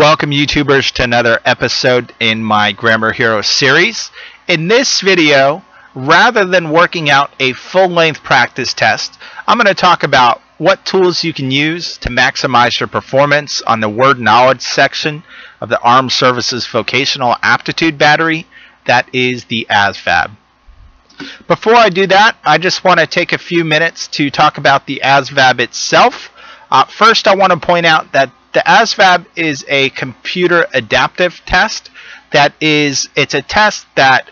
Welcome YouTubers to another episode in my Grammar Hero series. In this video, rather than working out a full-length practice test, I'm going to talk about what tools you can use to maximize your performance on the word knowledge section of the Armed Services Vocational Aptitude Battery, that is the ASVAB. Before I do that, I just want to take a few minutes to talk about the ASVAB itself. First, I want to point out that the ASVAB is a computer adaptive test. That is, it's a test that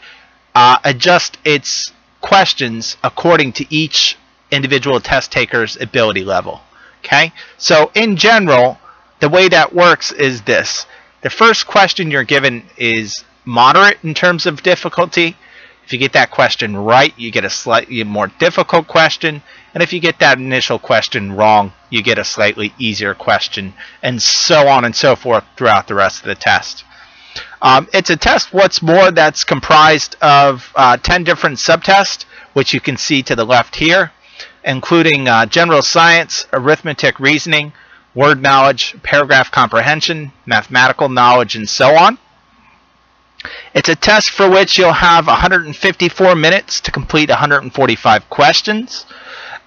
adjusts its questions according to each individual test taker's ability level. Okay, so in general, the way that works is this. The first question you're given is moderate in terms of difficulty. If you get that question right, you get a slightly more difficult question. And if you get that initial question wrong, you get a slightly easier question, and so on and so forth throughout the rest of the test. It's a test, what's more, that's comprised of 10 different subtests, which you can see to the left here, including general science, arithmetic reasoning, word knowledge, paragraph comprehension, mathematical knowledge, and so on. It's a test for which you'll have 154 minutes to complete 145 questions,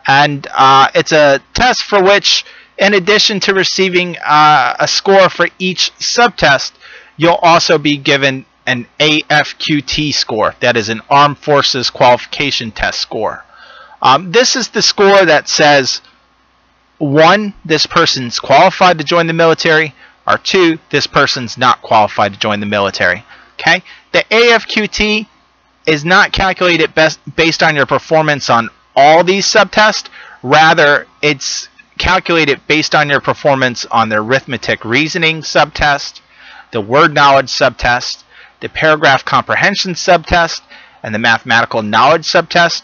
and it's a test for which, in addition to receiving a score for each subtest, you'll also be given an AFQT score, that is an Armed Forces Qualification Test score. This is the score that says, 1, this person's qualified to join the military, or 2, this person's not qualified to join the military. Okay, the AFQT is not calculated based on your performance on all these subtests. Rather, it's calculated based on your performance on the arithmetic reasoning subtest, the word knowledge subtest, the paragraph comprehension subtest, and the mathematical knowledge subtest.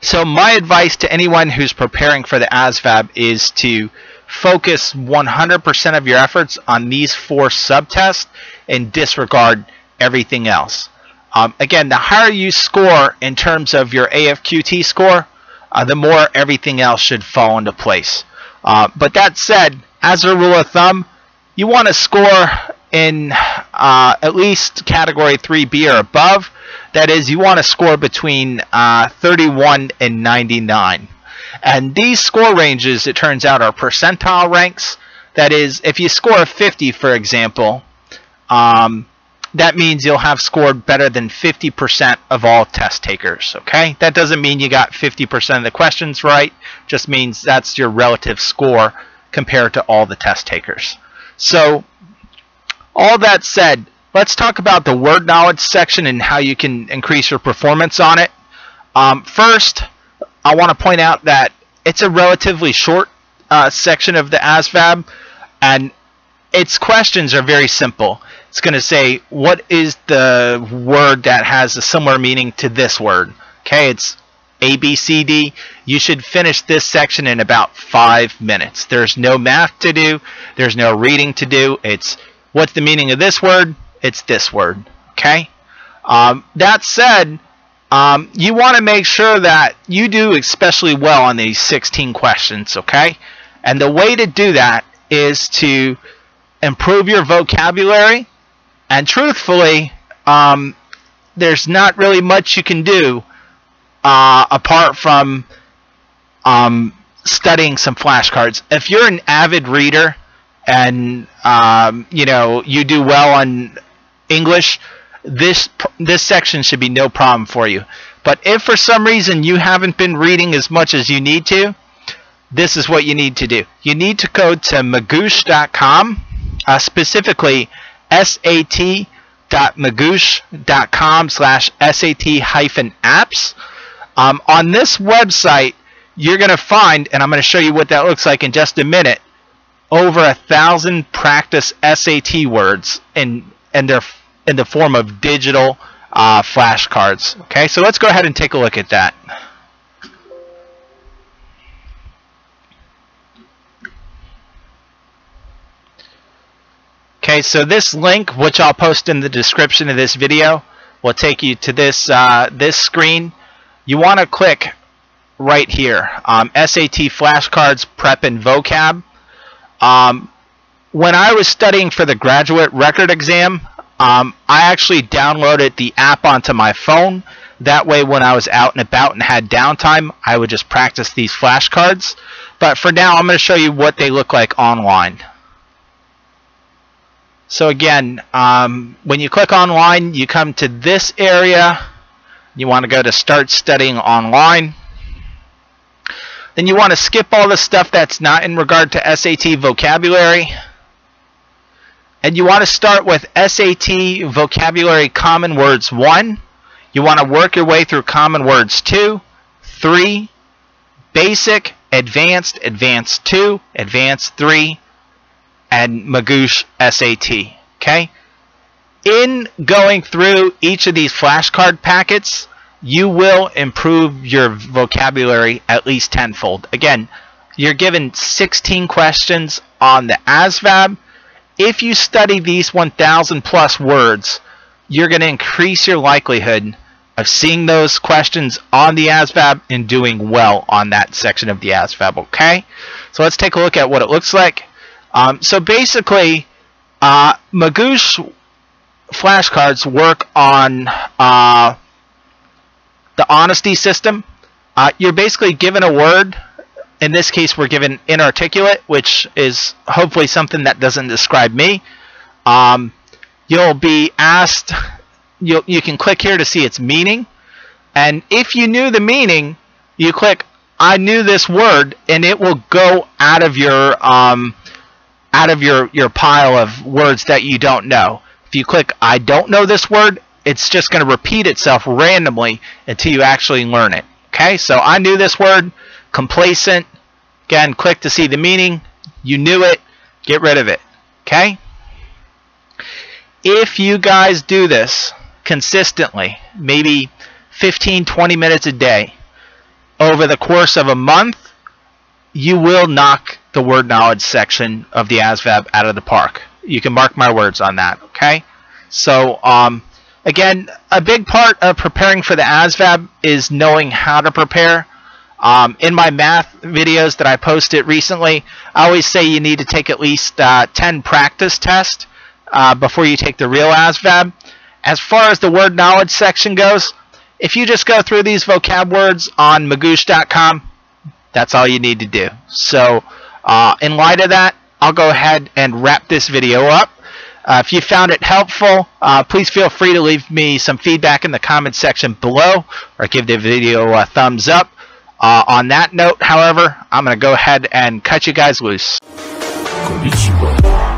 So my advice to anyone who's preparing for the ASVAB is to focus 100% of your efforts on these 4 subtests and disregard everything else. Again, the higher you score in terms of your AFQT score, the more everything else should fall into place. But that said, as a rule of thumb, you want to score in at least Category 3B or above. That is, you want to score between 31 and 99. And these score ranges, it turns out, are percentile ranks. That is, if you score 50, for example, that means you'll have scored better than 50% of all test takers. Okay, that doesn't mean you got 50% of the questions right. Just means that's your relative score compared to all the test takers. So, all that said, let's talk about the word knowledge section and how you can increase your performance on it. First, I want to point out that it's a relatively short section of the ASVAB, and its questions are very simple. It's going to say, what is the word that has a similar meaning to this word? Okay, it's A, B, C, D. You should finish this section in about 5 minutes. There's no math to do. There's no reading to do. It's, what's the meaning of this word? It's this word. Okay? That said, you want to make sure that you do especially well on these 16 questions, okay? And the way to do that is to improve your vocabulary, and truthfully, there's not really much you can do apart from studying some flashcards. If you're an avid reader and you know, you do well on English, this section should be no problem for you. But if for some reason you haven't been reading as much as you need to, this is what you need to do. You need to go to Magoosh.com, specifically sat.magoosh.com/SAT-apps. On this website, you're going to find, and I'm going to show you what that looks like in just a minute, over 1,000 practice SAT words and their in the form of digital flashcards. Okay, so let's go ahead and take a look at that. Okay, so this link, which I'll post in the description of this video, will take you to this this screen. You want to click right here, SAT flashcards, prep and vocab. when I was studying for the graduate record exam, I actually downloaded the app onto my phone. That way when I was out and about and had downtime, I would just practice these flashcards. But for now, I'm going to show you what they look like online. So again, when you click online, you come to this area. You want to go to Start Studying Online. Then you want to skip all the stuff that's not in regard to SAT vocabulary. And you want to start with SAT Vocabulary Common Words 1. You want to work your way through Common Words 2, 3, Basic, Advanced, Advanced 2, Advanced 3, and Magoosh SAT. Okay? In going through each of these flashcard packets, you will improve your vocabulary at least tenfold. Again, you're given 16 questions on the ASVAB. If you study these 1,000 plus words, you're going to increase your likelihood of seeing those questions on the ASVAB and doing well on that section of the ASVAB. Okay? So let's take a look at what it looks like. So basically, Magoosh flashcards work on the honesty system. You're basically given a word. In this case, we're given inarticulate, which is hopefully something that doesn't describe me. You'll be asked, you can click here to see its meaning. And if you knew the meaning, you click, I knew this word, and it will go out of your pile of words that you don't know. If you click, I don't know this word, it's just going to repeat itself randomly until you actually learn it. Okay, so I knew this word, complacent. Again, click to see the meaning. You knew it. Get rid of it. Okay? If you guys do this consistently, maybe 15-20 minutes a day, over the course of a month, you will knock the word knowledge section of the ASVAB out of the park. You can mark my words on that. Okay? So, again, a big part of preparing for the ASVAB is knowing how to prepare. In my math videos that I posted recently, I always say you need to take at least 10 practice tests before you take the real ASVAB. As far as the word knowledge section goes, if you just go through these vocab words on magoosh.com, that's all you need to do. So in light of that, I'll go ahead and wrap this video up. If you found it helpful, please feel free to leave me some feedback in the comment section below or give the video a thumbs up. On that note, however, I'm going to go ahead and cut you guys loose. Konnichiwa.